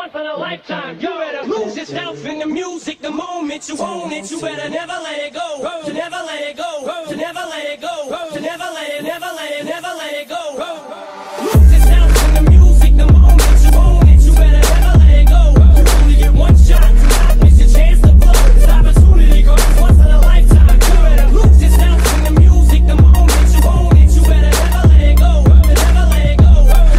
once in a lifetime. You better lose yourself in the music the moment you own it. You better never let it go, to never let it go, to never let it go, to never let it, never let it, never let it go. Lose yourself in the music the moment you own it. You better never let it go. You only get one shot, do not miss your chance to blow. This opportunity goes once in a lifetime. You better lose yourself in the music the moment you own it. You better never let it go, to never let it go, to never let it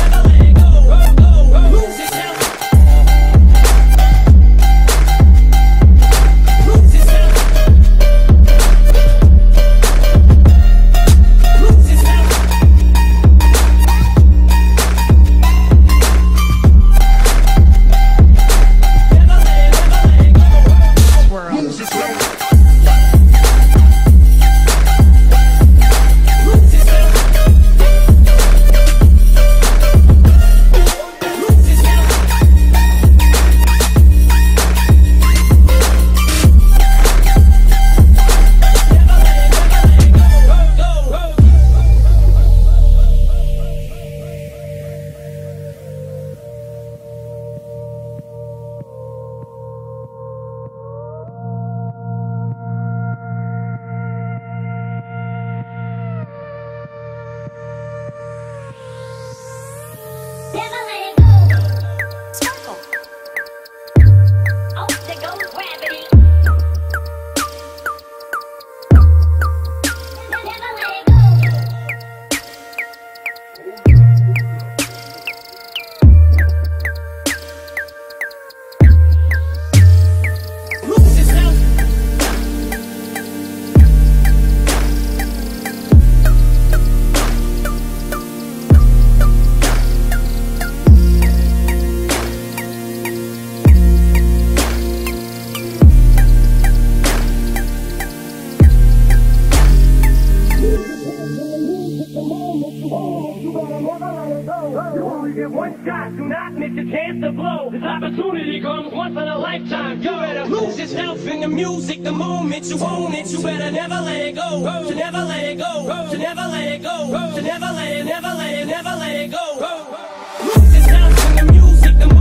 go, to never let it, never let it, never let it go. Lose yourself. Lose yourself. Lose yourself. Never let it, never let it go. Lose yourself. Lose yourself. Lose yourself. Never let it, never let it go. Never let it go. Oh, there goes gravity. Never let it go. Lose yourself. You better never let it go. You only get one shot, do not miss your chance to blow. This opportunity comes once in a lifetime. You better lose yourself in the music the moment you own it. You better never let it go, to never let it go, to never let it go, to never let it, never let it, never let it go. Lose yourself in the music the moment